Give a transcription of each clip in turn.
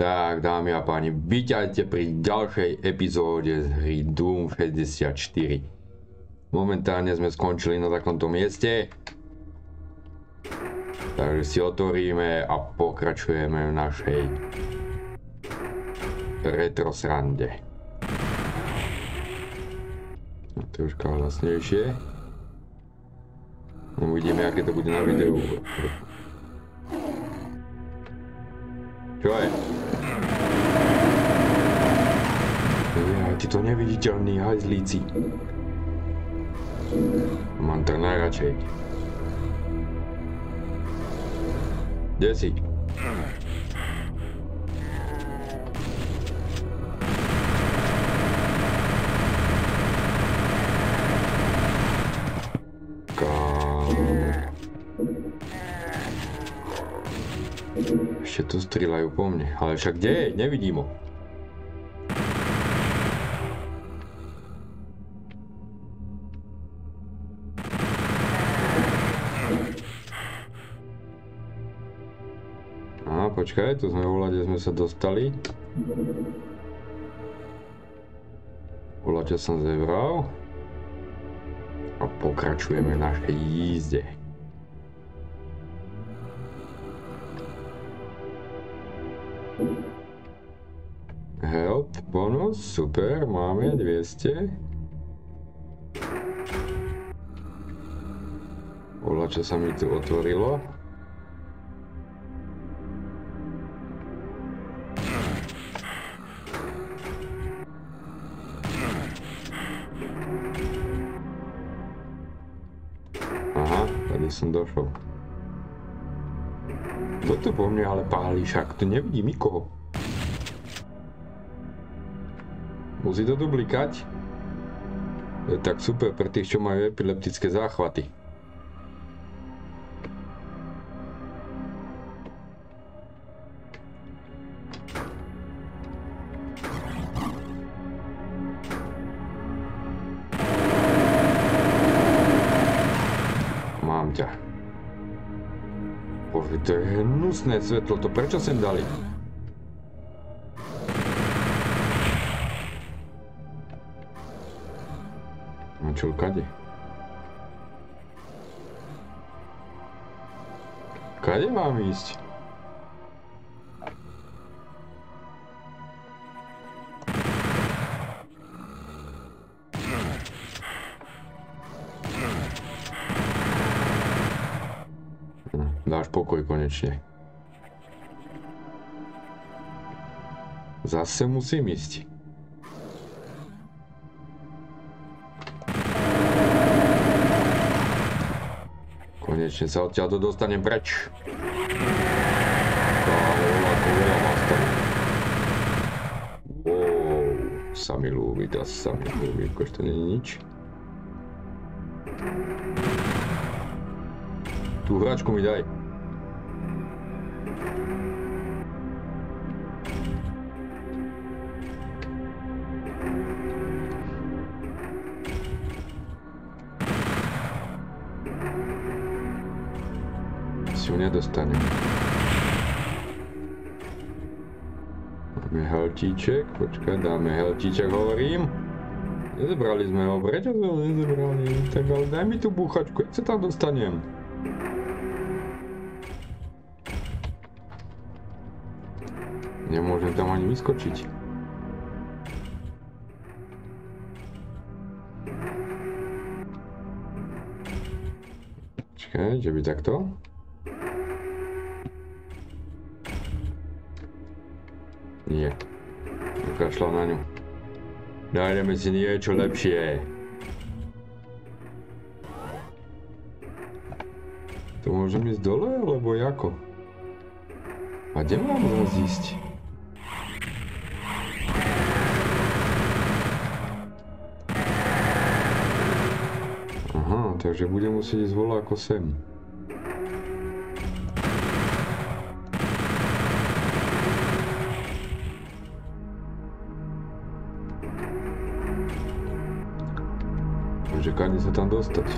Tak dámy a páni, vítajte pri ďalšej epizóde z hry Doom 64. Momentálne sme skončili na takomto mieste. Takže si otvoríme a pokračujeme v našej retrosrande. Troška hlasnejšie. Uvidíme, aké to bude na videu. Čo je? Ja, títo neviditeľní hajzlíci. Mám to najradšej. Kde si? Ešte tu strieľajú po mne, ale však kde je? Nevidím ho. Á, počkaj, tu sme volá, kde sme sa dostali. Volá, čo som zebral. A pokračujeme v našej jízde. Health bonus, super, máme 200. Oľa, čo sa mi tu otvorilo. Aha, tady som došol. Kto tu po mne ale pálí, však tu nevidím nikoho. Musí to tu blikať? To je tak super pre tých, čo majú epileptické záchvaty. Mám ťa. Bože, to je hnusné svetlo, to prečo sem dali? Kade? Kade mám ísť? Dáš pokoj konečne. Zase musím ísť. Konečne sa odtiaľto dostanem preč. Wow, sa mi ľúbi, teraz sa mi ľúbi, akože to nie je nič. Tú hračku mi daj. Nedostanem. Dáme heltíček, počkaj, dáme heltíček, hovorím. Nezebrali sme ho, prečo sme ho nezebrali? Tak ale daj mi tú búchačku, jak sa tam dostanem? Nemôžem tam ani vyskočiť. Počkaj, že by takto? Nie, kašľam na ňu. Nájdeme si niečo lepšie. Tu môžem ísť dole, alebo ako? A kde mám ísť? Aha, takže budem musieť ísť voľako sem. Kade sa tam dostať?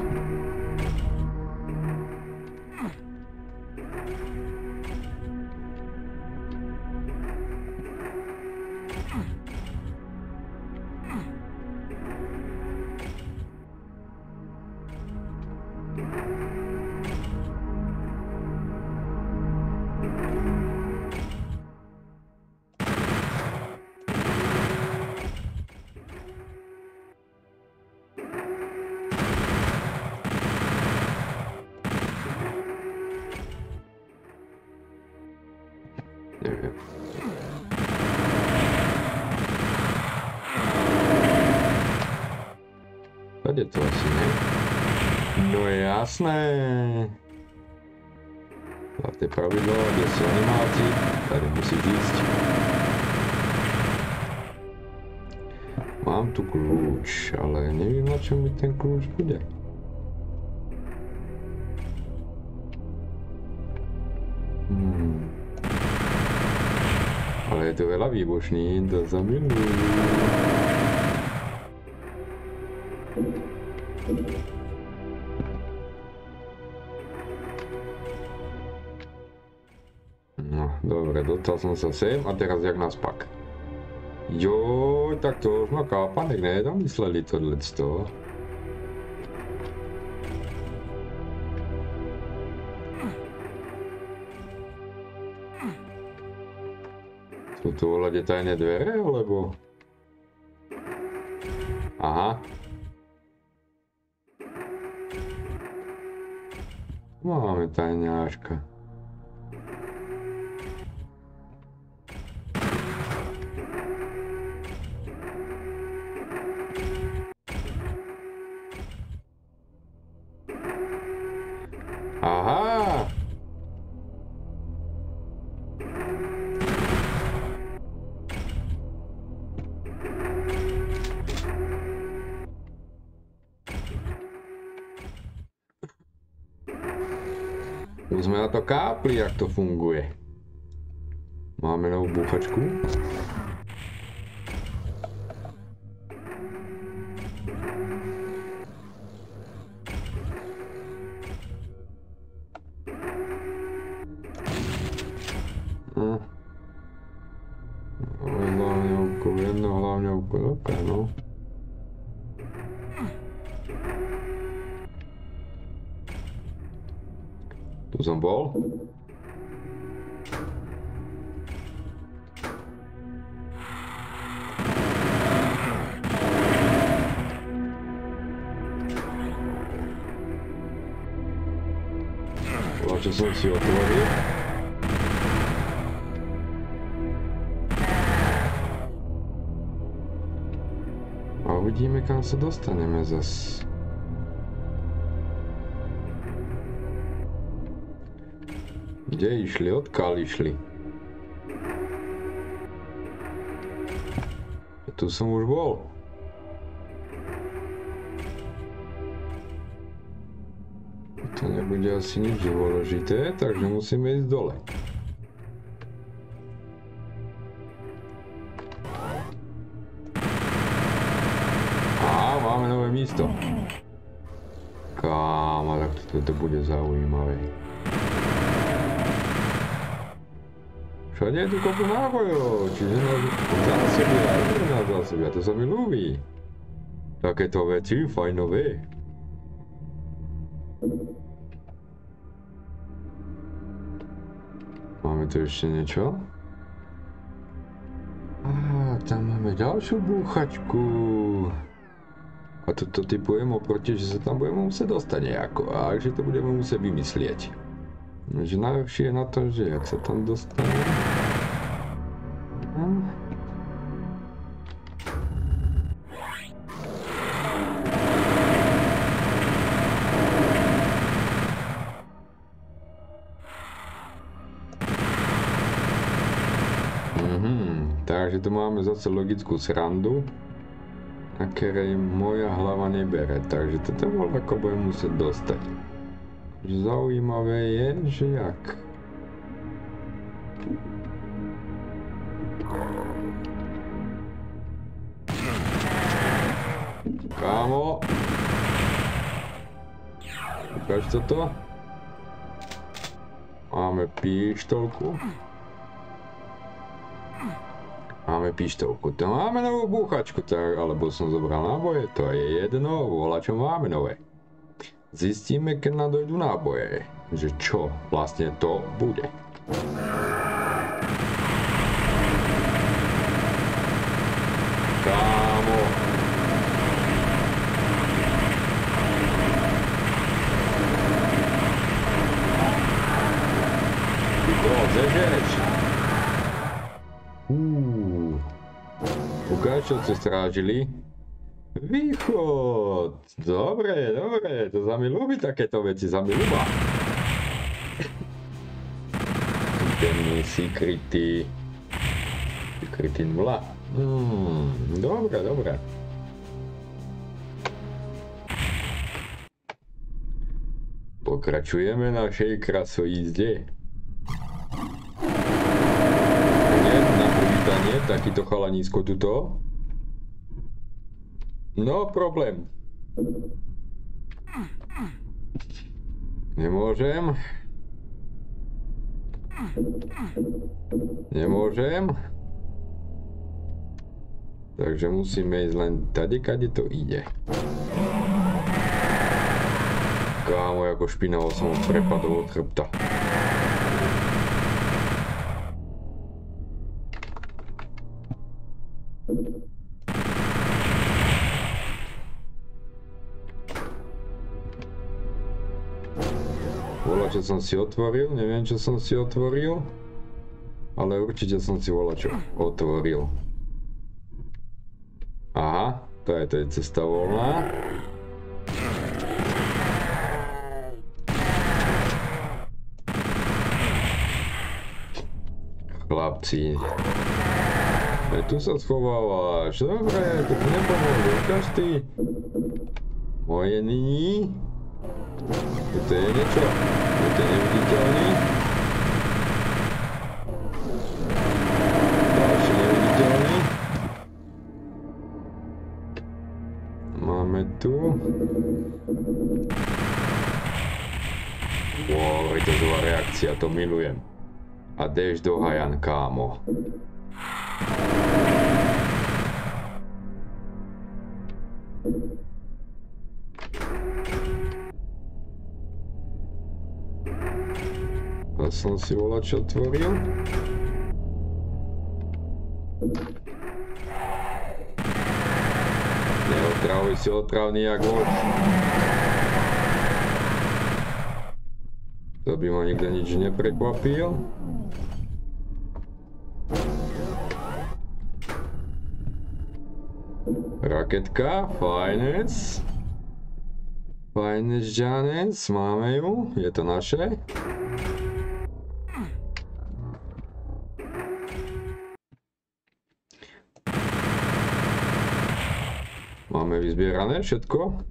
Tady to asi ne. No jasné. Máte pravidlo, kde jsou animáci, tady musí jít. Mám tu kluč, ale nevím, na čem mi ten kluč bude. Ale je to veľa výbočný, to zamiluji. No, dobre, dostal som sa sem a teraz jak nás pak? Joj, tak to už má kápanek, ne? Tam mysleli tohleto. Sú tu voľade tajné dvere, alebo? Aha. Máme tajňáčka. Aha! Už jsme na to kápli, jak to funguje. Máme novou bouchačku. Bol. Čo som si otvoril. A uvidíme, kam sa dostaneme zase. Kde išli? Odkiaľ išli? Tu som už bol. To nebude asi nič dôležité, takže musíme ísť dole. A máme nové místo. Kámo, tak toto bude zaujímavé. Všade je tu kopu nábojov, čiže na zásobia, to sa mi ľúbi. Takéto veci fajnové. Máme tu ešte niečo? Á, tam máme ďalšiu búchačku. A toto typujem oproti, že sa tam budeme musieť dostať nejako, a že to budeme musieť vymyslieť. Že najlepšie je na to, že jak sa tam dostane. Takže tu máme zase logickú srandu, na ktorej moja hlava nebere, takže toto voľako budem musieť dostať. Zaujímavé je, že jak. Kámo! Ukáž toto? Máme píštolku. Máme píštolku, tam máme novú búchačku, tak, alebo som zobral náboje, to je jedno, voľa čo máme nové. Zistíme, keď nám dojdú náboje, že čo vlastne to bude. Kámo! Ty toho zežereš! Ukážu, co strážili. Východ! Dobre, dobre, to za mi ľúbi takéto veci, za mi ľúba. Temný, secrety. Secrety nula. Dobre, dobre. Pokračujeme našej krasojízde. Na privítanie, takýto chalanísko tuto. No problém. Nemôžem. Nemôžem. Takže musíme ísť len tady, kade to ide. Kámo, ako špinavo som prepadol od chrbta. Čo som si otvoril, neviem čo som si otvoril, ale určite som si volačo otvoril. Aha, to je cesta voľná. Chlapci. Tu sa schovávaš, dobre, to nepomôže, ukáž ty. Moje nyní. To je niečo. To je neviditeľný. Ďalší neviditeľný. Máme tu. Wow, to zlá reakcia, to milujem. A dež do hajan, kámo. Som si volačo otvoril. Neotravuj si otravný jak voľ. To by ma nikde nič neprekvapil. Raketka, fajnec. Fajnec, žanec, máme ju, je to naše. Máme vyzbierané všetko.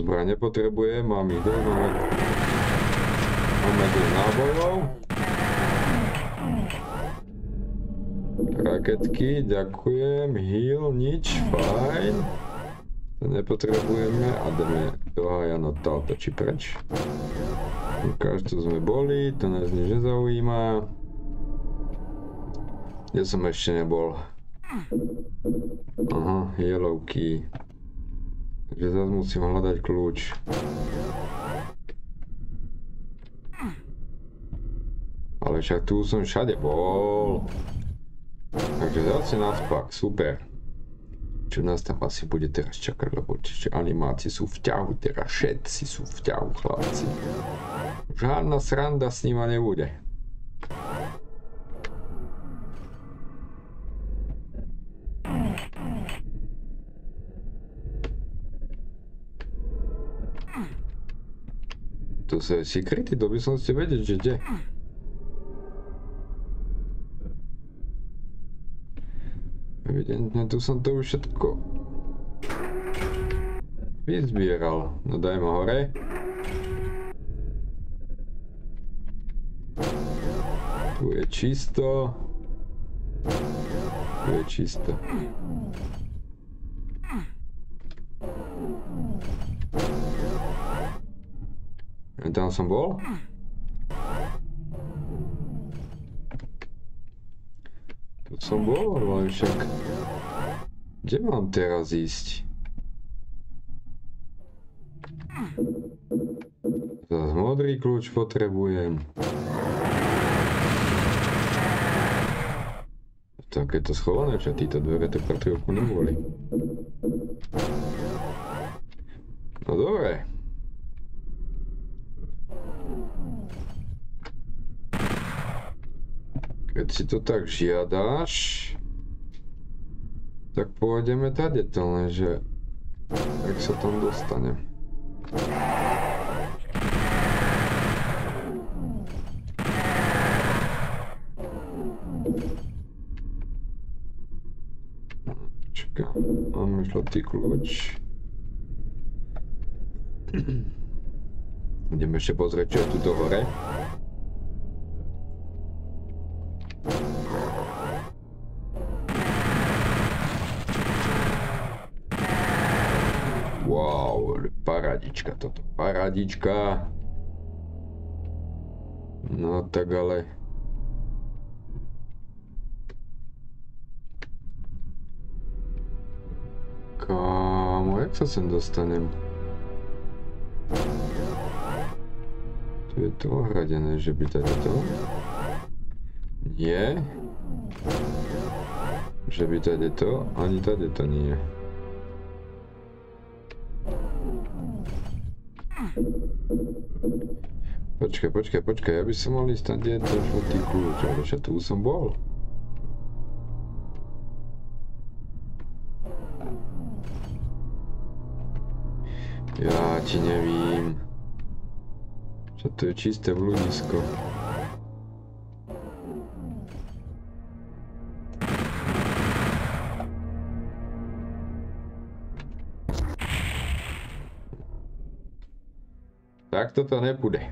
Zbraň nepotrebuje, mám ich dosť. Máme dosť nábojov. Raketky, ďakujem. Heal, nič, fajn. To nepotrebujeme a dáme do hajano táto či preč. Ukáž, čo sme boli, to nás nič nezaujíma. Ja som ešte nebol. Aha, yellow key. Takže zase musím hľadať kľúč. Ale však tu som všade bol. Takže zase naspak, super. Čo nás tam asi bude teraz čakať, lebo čiže animácie sú v ťahu, teraz všetci sú v ťahu, chlapci. Žádna sranda s nima nebude. To sú secrety, to by som si vedieť, že kde. Evidentne tu som to už všetko vyzbieral. No daj ma hore. Tu je čisto. Tu je čisto. Tam som bol? Tu som bol, ale však... Kde mám teraz ísť? Zas modrý kľúč potrebujem. Tak je to schované, že títo dvere to pre trojku neboli. No dobre. ty to tak žiadaš, tak pôjdeme tadeto, lenže ak sa tam dostanem. Počkaj, mám žlotý kľúč. Ideme ešte pozrieť, čo je tu do hore. Paradička toto, paradička. No tak ale... Kámo, jak sa sem dostanem? Tu je to ohradené, že by tady to... Nie. Že by tady to, ani tady to nie je. Počkaj, počkaj, počkaj, ja by som mal ísť tam, kde je ten žlutý kľúč, ale však tu som bol. Ja ti nevím. Však to je čisté bludisko. Tak toto nepůjde.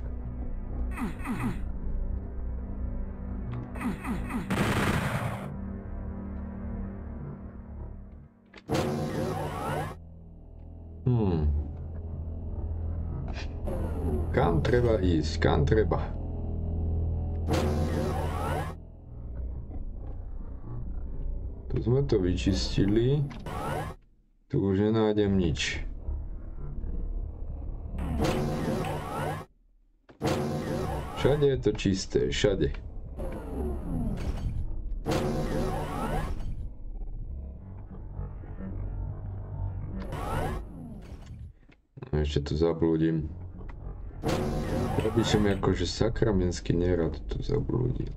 Kam treba ísť? Kam treba? Tu sme to vyčistili. Tu už nenájdem nič. Všade je to čisté, všade. No ešte tu zablúdim. Ja by som akože sakramensky nerad tu zablúdil.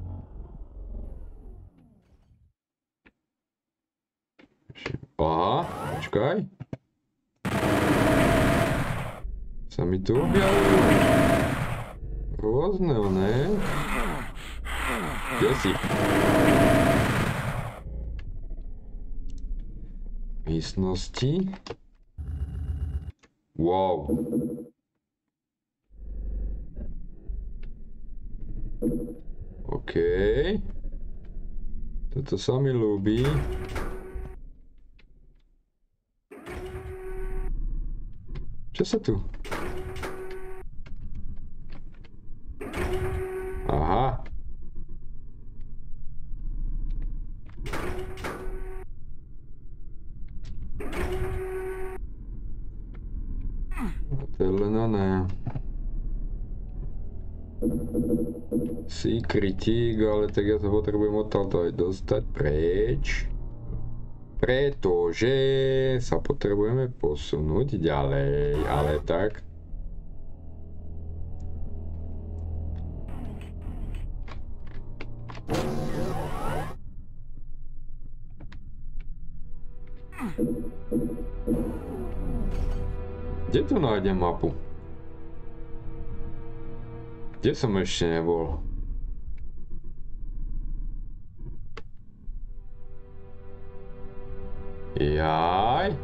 Aha, počkaj. Sa mi tu objavil. Rôzne, ne? Kde si? Místnosti? Wow. Okej. Toto sa mi ľúbi. Čo sa tu? Aha. To je len oné. Secretík, ale tak ja to potrebujem odtiaľto aj dostať preč. Pretože sa potrebujeme posunúť ďalej, ale tak. Kde tu nájdem mapu? Kde som ešte nebol? Jaj!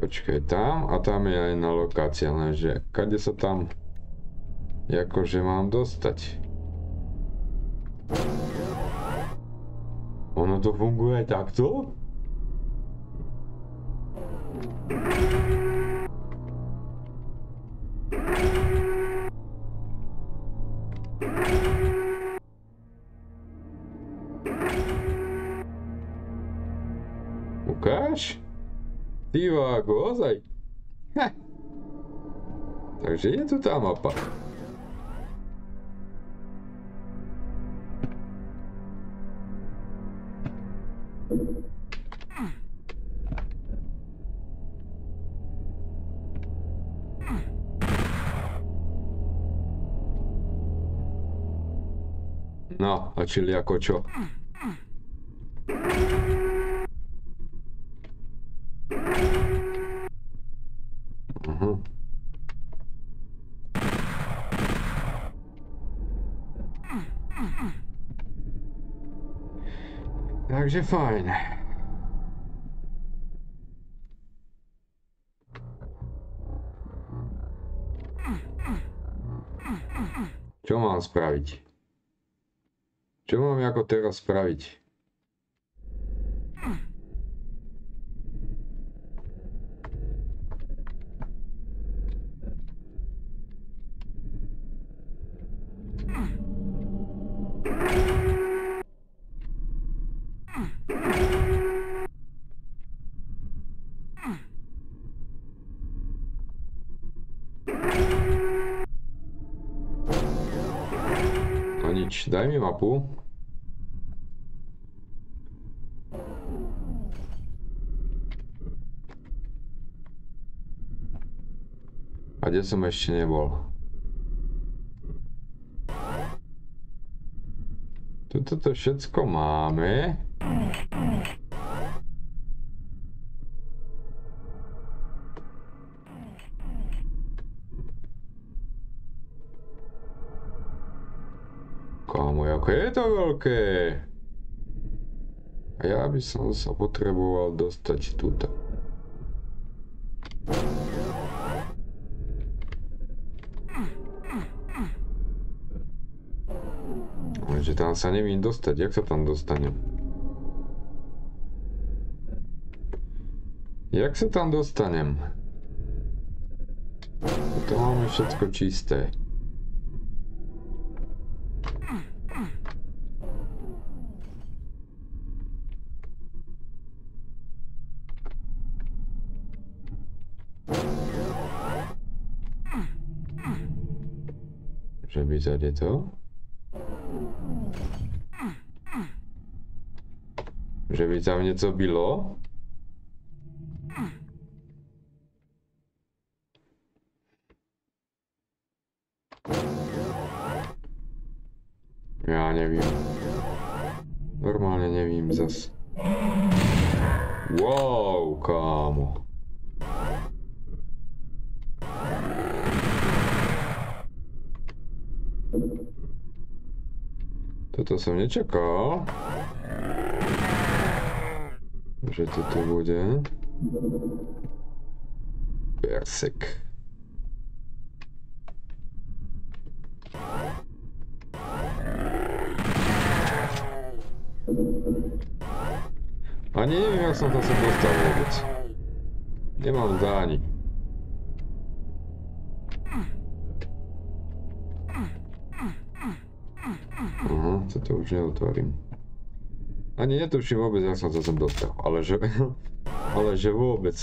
Počkaj, tam a tam je aj iná lokácia, lenže kade sa tam akože mám dostať? Ono to funguje takto? Ukáž? Ty vágo, ozaj? Heh. Takže je tu tá mapa. No, a czyli jako cio. Aha. Takže fajn. Čo mám spraviť? Čo mám jako teraz spraviť? Daj mi mapu. A kde som ešte nebol? Tuto to všetko máme. Je to veľké. A ja by som sa potreboval dostať tuto. Lenže tam sa neviem dostať. Jak sa tam dostanem? Jak sa tam dostanem? To máme všetko čisté. By zade to? Že by tam něco bylo? Já nevím. Normálně nevím zas. Wow, kámo. Toto som nečakal, že toto bude persek. Ani neviem, jak som to sem dostal vôbec. Nemám dáni. To už neotvorím. Ani netuším vôbec, jak som to sem dostal, ale že vôbec.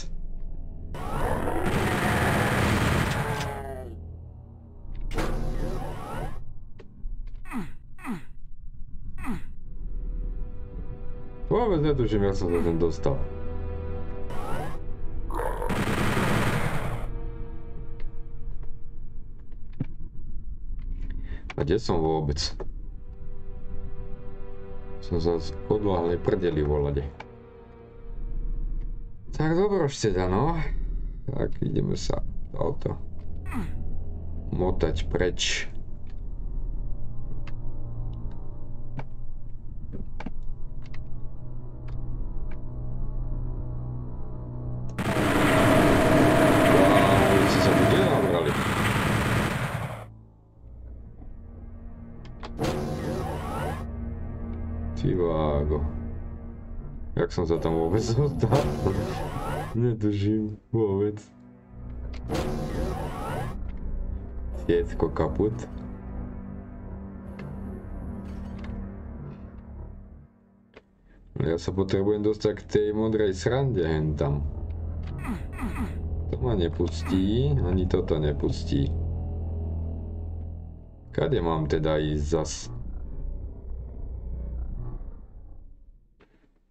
Vôbec netuším, jak som to sem dostal. A kde som vôbec? Som sa odláhli prdeli volade. Tak dobro teda, no. Tak ideme sa auto motať preč. Jak som sa tam vôbec zostal? Netuším vôbec. Tietko kaput. Ja sa potrebujem dostať k tej modrej srande hen tam. To ma nepustí, ani toto nepustí. Kade mám teda ísť zas?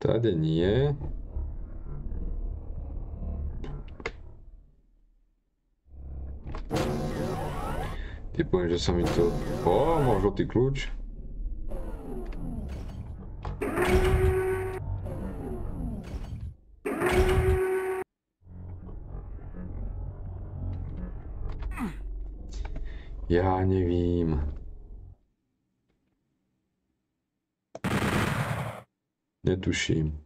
Tady nie. Ty poviem, že sa mi to... Ó, možno ty kľúč. Já nevím. Netuším.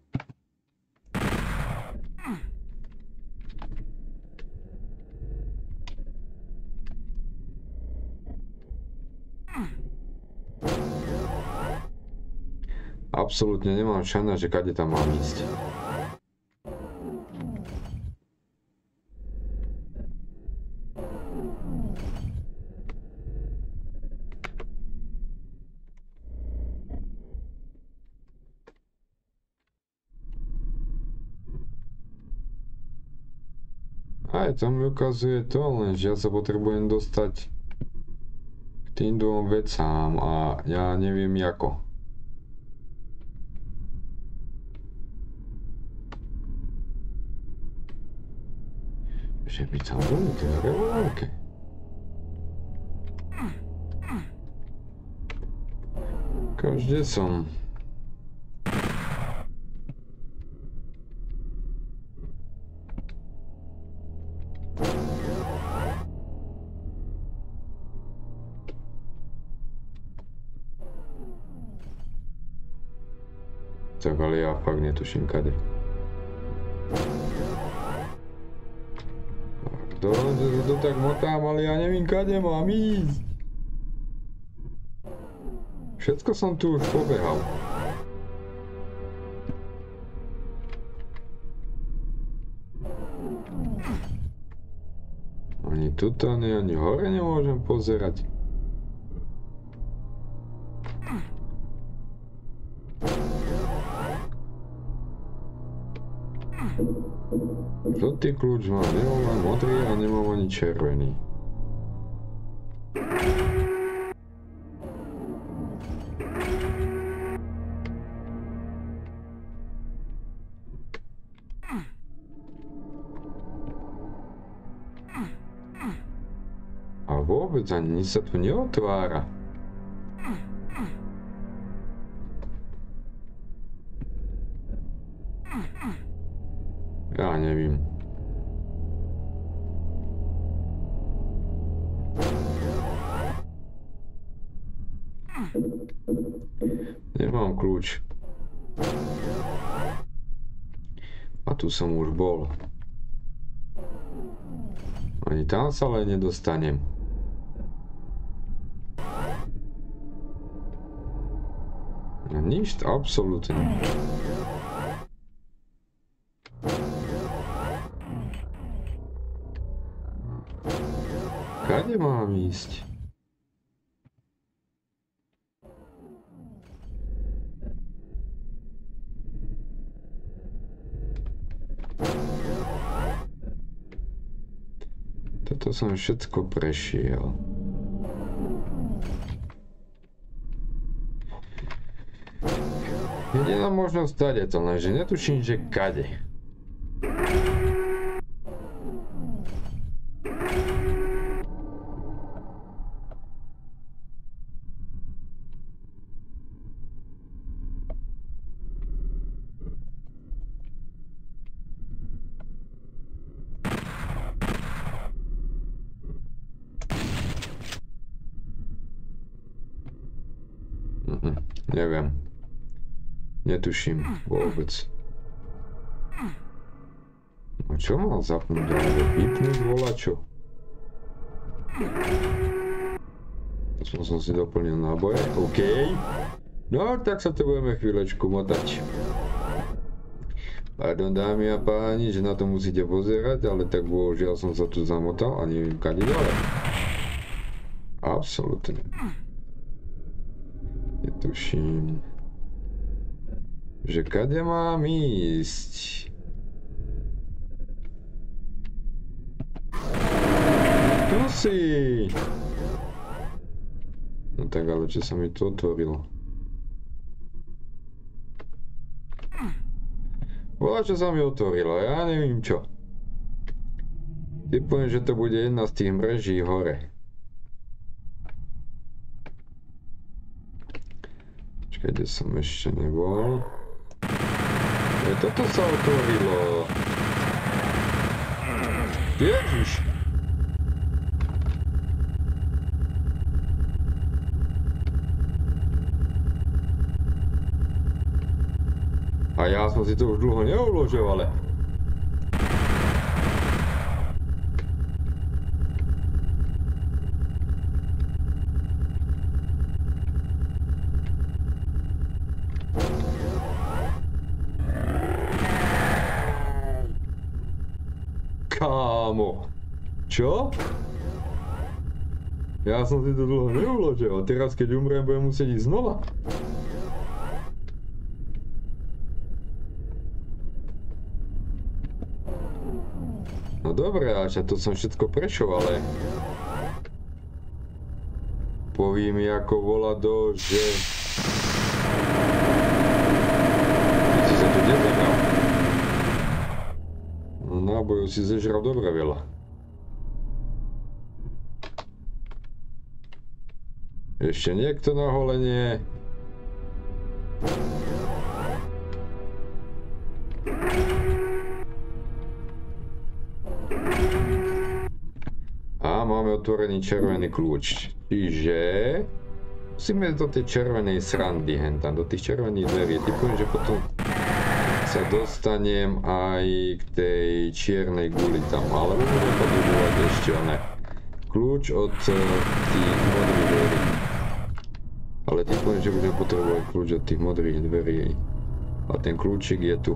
Absolutně nemám šancu, že kde tam mám jít. Aj tam mi ukazuje to, lenže ja sa potrebujem dostať k tým dvom vecám a ja neviem ako. Že by tam boli tie revolverky. Každý som. Tak ale já fakt netuším kade. To tak motám, ale já nevím kade mám jít. Všecko jsem tu už poběhal. Ani tuto, ani hore nemůžem pozerať. Žlutý kľúč mám, nemám ani modrý a nemám ani červený. A vôbec ani nič sa tu neotvára. Já nevím. Nemám kľúč. A tu som už bol. Ani tam sa ale nedostanem. Nič absolútne. Kde mám ísť? Toto som všetko prešiel. Jediná možnosť dať je to, lenže netuším, že kade. Neviem. Netuším vôbec. A čo mal zapnúť? Vypnúť volačo? Aspoň som si doplnil náboje. OK. No, tak sa to budeme chvíľočku motať. Pardon dámy a páni, že na to musíte pozerať, ale tak bohužiaľ som sa tu zamotal a neviem kade ďalej. Absolutne. Netuším, že kde mám ísť. Tu si! No tak ale čo sa mi to otvorilo? Bola čo sa mi otvorilo, ja neviem čo. Typujem, že to bude jedna z tých mreží hore. Kde som ešte nebol. Toto sa otvorilo. Ježiš. A já jsem si to už dlouho neuložil, ale... Kámo. Čo? Já jsem si to dlouho neuložil, a teraz, keď umrem, budem muset jít znova. No dobré, až to som všetko prešol, ale... Povím jako volado, že... Ty sa tu nezahral. No náboju si zežral dobré veľa. Ešte niekto na holenie. Otvorený červený kľúč, čiže musíme do tej červenej srandy, hen tam, do tých červených dverí. Typujem, že potom sa dostanem aj k tej čiernej guli tam, ale budeme podľúžovať ešte one kľúč od tých modrých dverí, ale typujem, že budeme potrebovať kľúč od tých modrých dverí a ten kľúčik je tu.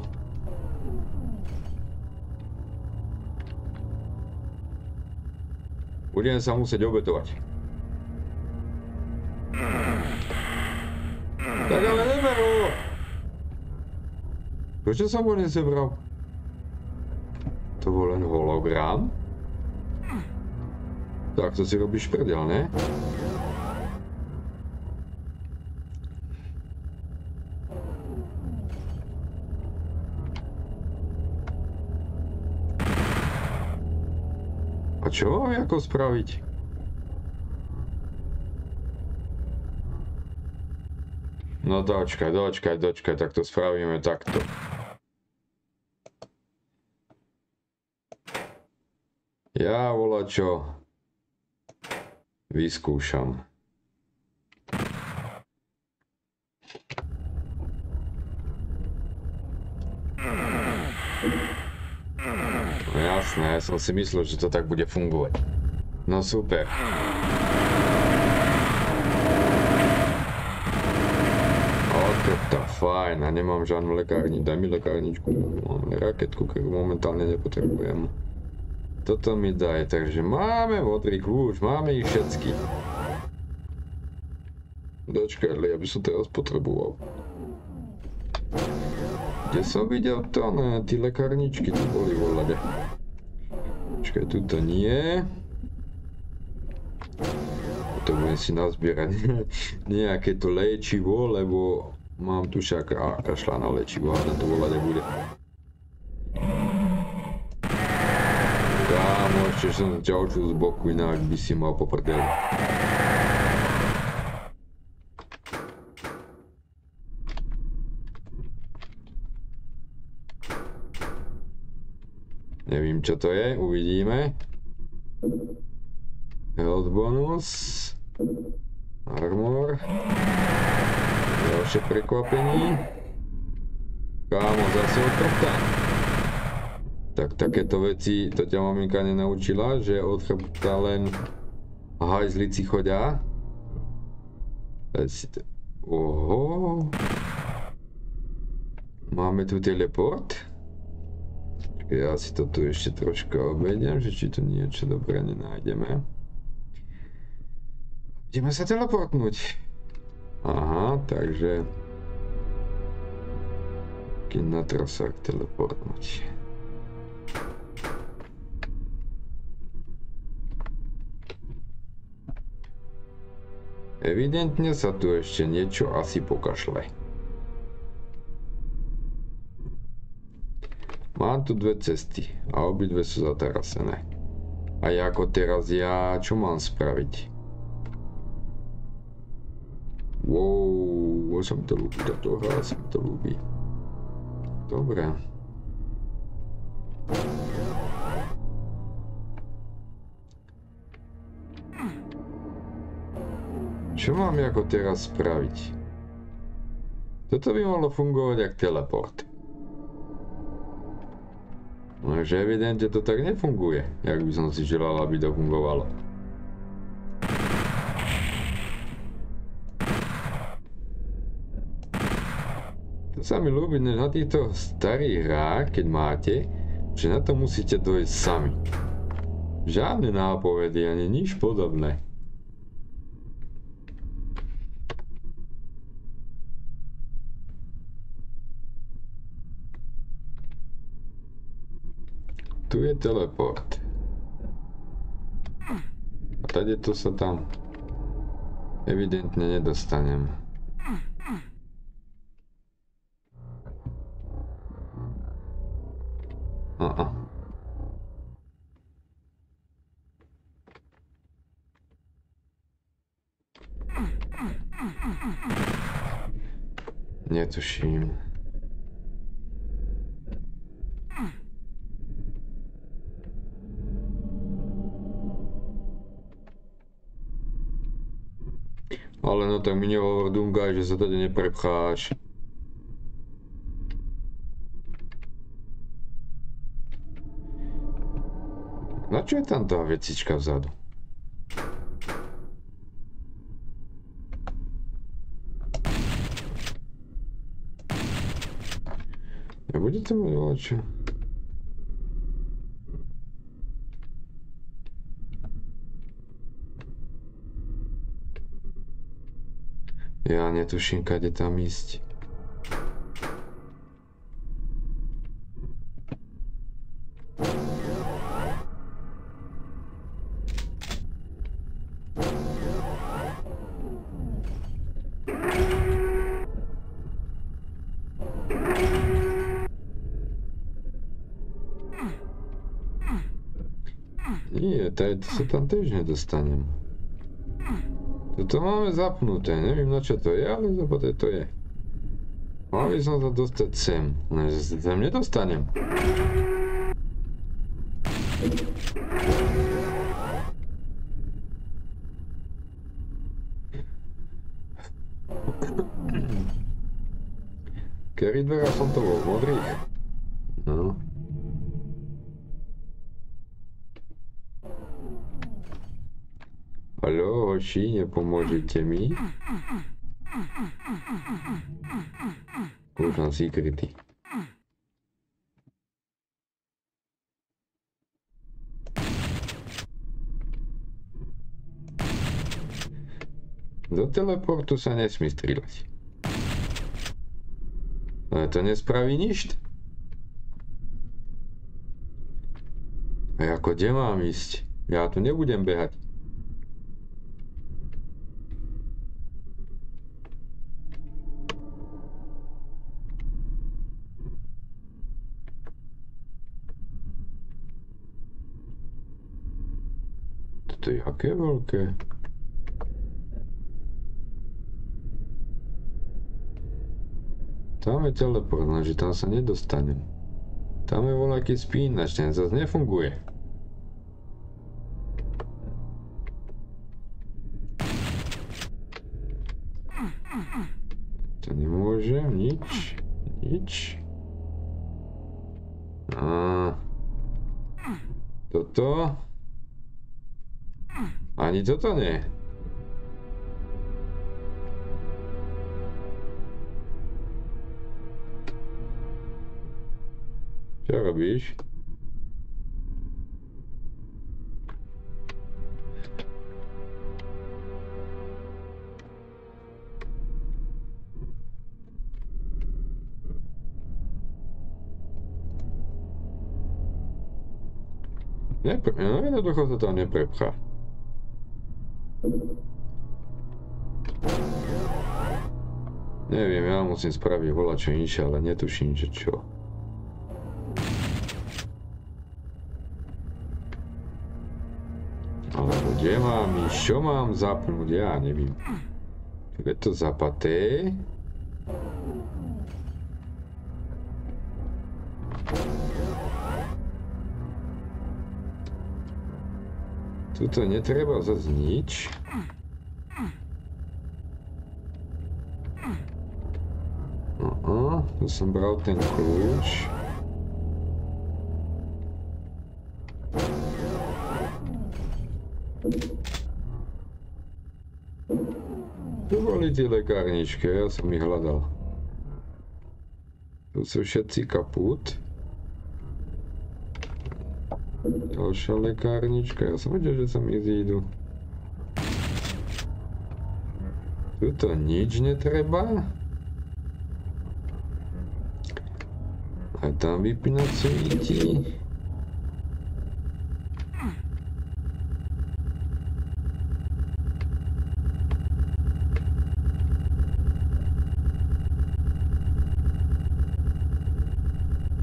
Budem sa musieť obetovať. Tak ale neberu! Prečo som ho nezebral? To bol len hologram? Tak to si robíš prdel, ne? Čo? Ako spraviť? No dočkaj, dočkaj, dočkaj, tak to spravíme takto. Ja volačo vyskúšam. Jasné, ja som si myslel, že to tak bude fungovať. No super. Oto to fajn, a nemám žiadnu lekárničku. Daj mi lekárničku, raketku, ktorú momentálne nepotrebujem. Toto mi daj, takže máme modrý kľúč, máme ich všetky. Dočkaj, ja by som teraz potreboval. Kde som videl to, ne, tí lekárničky tu boli voľade. Počkaj, tuto nie. To budem si nazbierať nejaké to léčivo, lebo mám tu však kašľa na léčivo, ale to voľa nebude. Kámo, ešte som ťa očil z boku, inak by si mal poprdeli. Nevím, čo to je, uvidíme. Health bonus. Armor. Ďalšie prekvapení. Kámo, zase odchrbta. Tak takéto veci, to ťa maminka nenaučila, že odchrbta len hajzlici chodia. Oho. Máme tu teleport. Ja si to tu ešte troška obejdem, že či tu niečo dobré nenájdeme. Ideme sa teleportnúť. Aha, takže... Taký natrasák teleportnúť. Evidentne sa tu ešte niečo asi pokašle. Mám tu dve cesty a obidve sú zatarasené. A ako teraz ja, čo mám spraviť? Wow, sa mi to ľúbi, táto hra sa mi to ľúbi. Dobre. Čo mám ako teraz spraviť? Toto by mohlo fungovať ako teleport. No, że ewidentnie to tak nie funguje, jakby są coś lala by to fungowało. To sami lubię na to stary gra, kiedy macie, że na to musicie dojść sami. Żadne napowiedzi, ani nic podobne. Tu je teleport. A tady to se tam evidentně nedostaneme. Netuším. Ale no tak mi nehovor Dunga, že sa tady neprepcháš. Na čo je tam tá vecička vzadu? Nebude to mať voľačo? Ja netuším, kade tam ísť. Nie, tady to sa tam tež nedostanem. To máme zapnuté, nevím na čo to je, ale zapnuté to je. Mal by som sa dostať sem, ale sa sem nedostanem. Ktorý dvera som to bol, modrých? No. Алло, вообще поможете мне? Нужно секреты. До телепорту се не смей стрелять. Это не справи ничто. А я где мам исть? Я тут не будем бегать. To je jaké velké. Tam je teleport, takže tam se nedostanem. Tam je voľaký spínač, ten zase nefunguje. To nemôžem, nič. A toto? Ani toto nie. Čo robíš? No jednoducho sa tam neprepchá. Neviem, ja musím spraviť voľačo inšie, ale netuším, že čo. Ale kde mám ísť, čo mám zapnúť, ja neviem. Je to zapaté? Tuto netreba zase nič. Tu som bral ten kľúč. ty lekárničky, ja som ich hľadal. Tu sú všetci kaput. Ďalšia lekárnička, ja som vedel, že sa mi zídu. Tuto nič netreba. A tam vypínať svíti.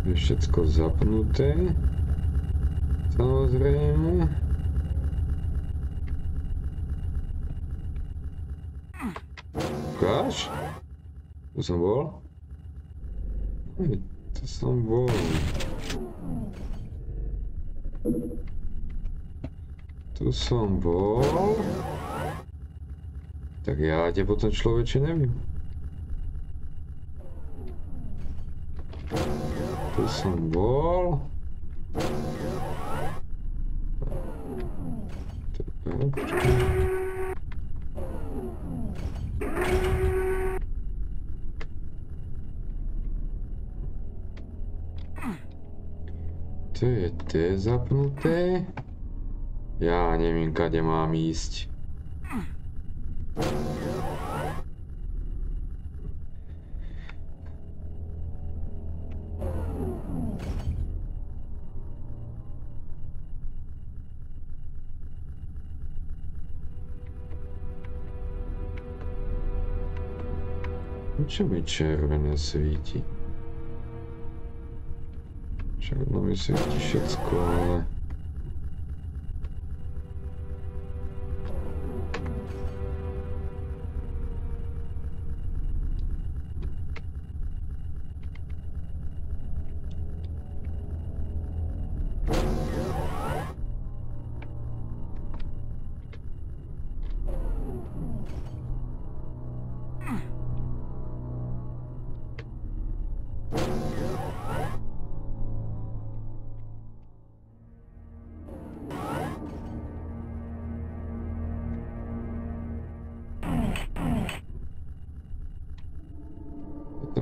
Je všetko zapnuté. Samozrejme. Ukáž? Tu som bol? To som bol. Tu som bol. Tak ja te potom človeče nevím. Tu som bol. To je té zapnuté. Ja nevím, kde mám ísť. Čo mi červené svíti? Červené mi svíti všetko, ale...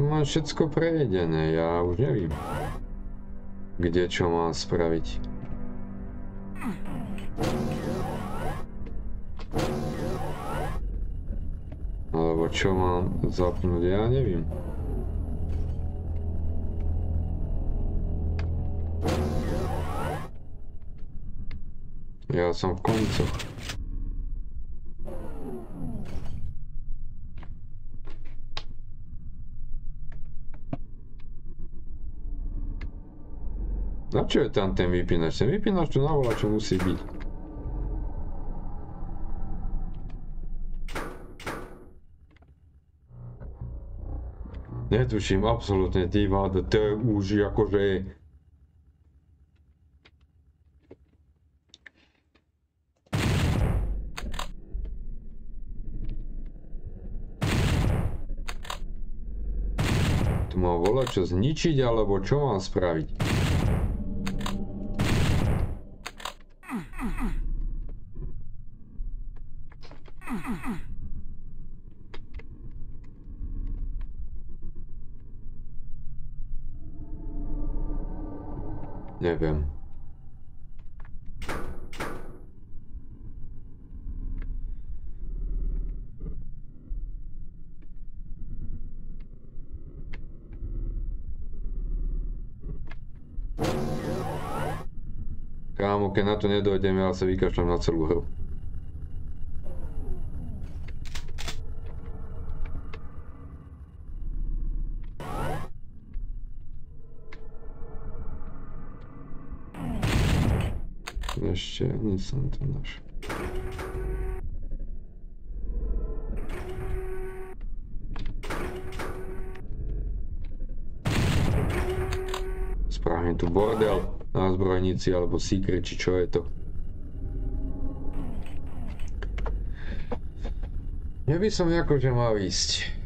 Mám všetko prejedené, ja už nevím, kde čo mám spraviť. Alebo čo mám zapnúť, ja nevím. Ja som v koncoch. Na čo je tam ten vypínač? Ten vypínač tu navola, čo musí byť. Netuším absolútne, ty váda, to už akože... Tu mám vola čo zničiť, alebo čo mám spraviť? Neviem. Kámo, keď na to nedojdem, ja sa vykašľam na celú hru. Ešte ani som to našiel. Správne tu bordel na zbrojnici alebo secret, či čo je to. Ja by som akože mal ísť.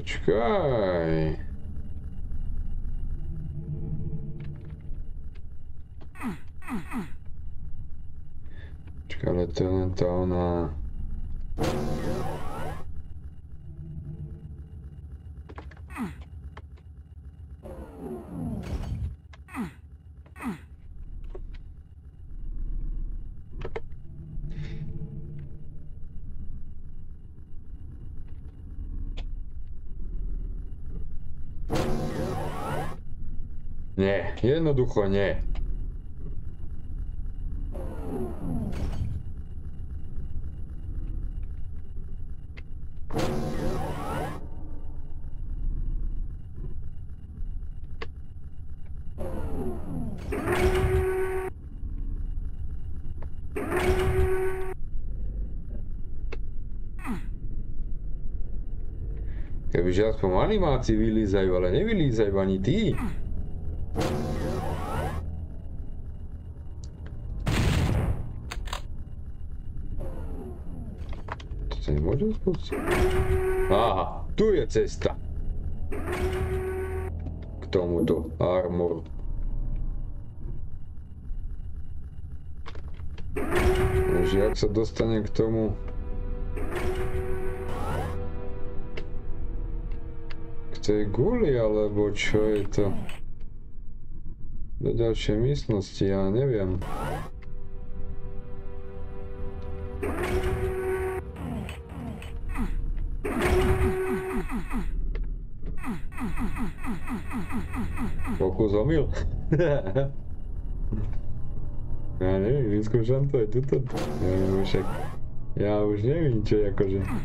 Почекай. Чекай, але це не та вона. Nie, jednoducho nie. Kebyže aspoň animácii vylízajú, ale nevylízajú ani ty. Aha, tu je cesta k tomuto armoru. Takže jak se dostane k tomu, k té guli, alebo čo je to? Do další místnosti, já nevím. Pokus omyl. Já nevím, vyskúšam to aj tuto. Já už nevím, čo jakože. Aha.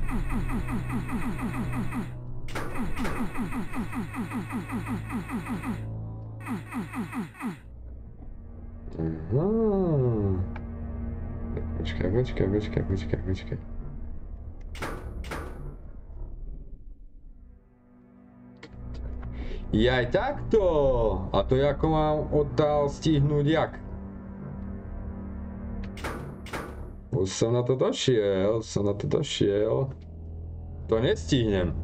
Počkaj, počkaj, počkaj, počkaj, počkaj. Jaj, takto! A to jako mám odtál stihnout jak? Už jsem na to došel, jsem na to došel. To nestihnem.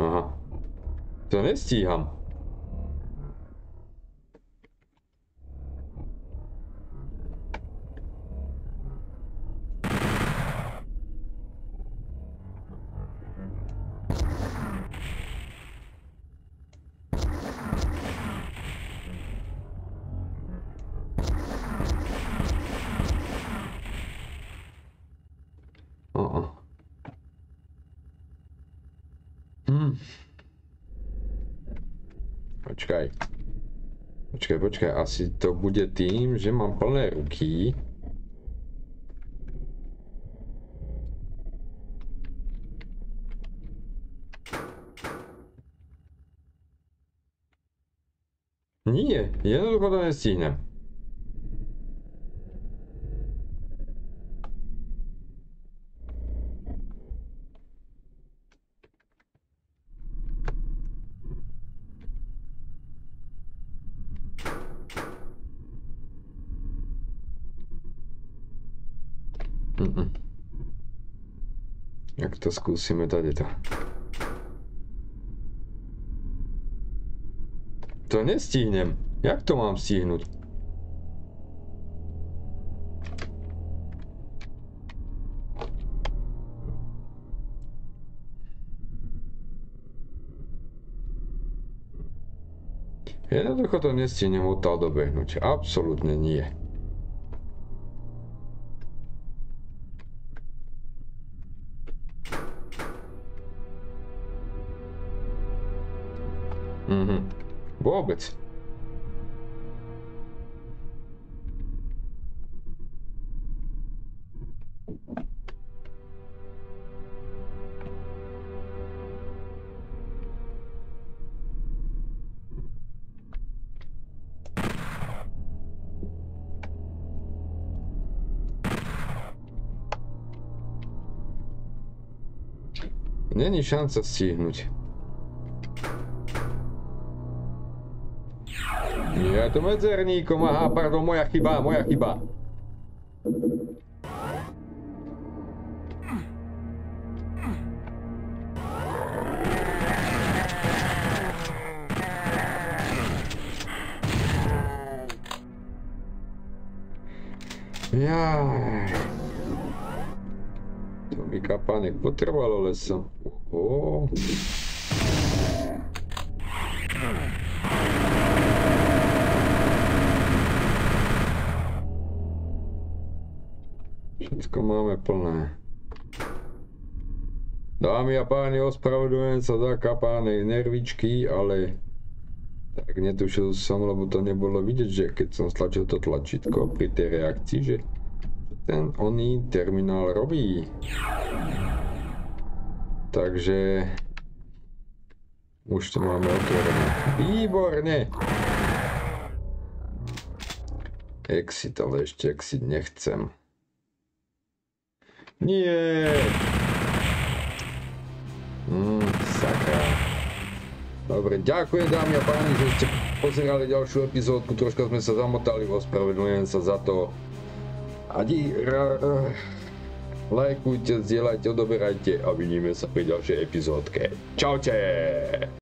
Aha. To nestíhám. Počkaj. Počkaj, počkaj, asi to bude tím, že mám plné ruky. Nie, jednoducho to nestihnem. Jak to zkusíme tady to. To nestihnem. Jak to mám stihnout? Jednoducho to nestihnem odtiaľ dobehnout. Absolutně nie. Vůbec. Není šance stihnout. ja to medzerníkom, aha, pardon, moja chyba. Jaj. To mi kapánek potrvalo lesom. Oho. Všetko máme plné. Dámy a páni, ospravedlňujem sa za kapánej nervičky, ale tak netušil som, lebo to nebolo vidieť, že keď som stlačil to tlačítko pri tej reakcii, že ten oný terminál robí. Takže už to máme otvorené. Výborne! Exit, ale ešte exit nechcem. Nie! Sakra. Dobre, ďakujem dámy a páni, že ste pozerali ďalšiu epizódku, troška sme sa zamotali, ospravedlňujem sa za to. Lajkujte, zdieľajte, odoberajte a vidíme sa pri ďalšej epizódke. Čaute!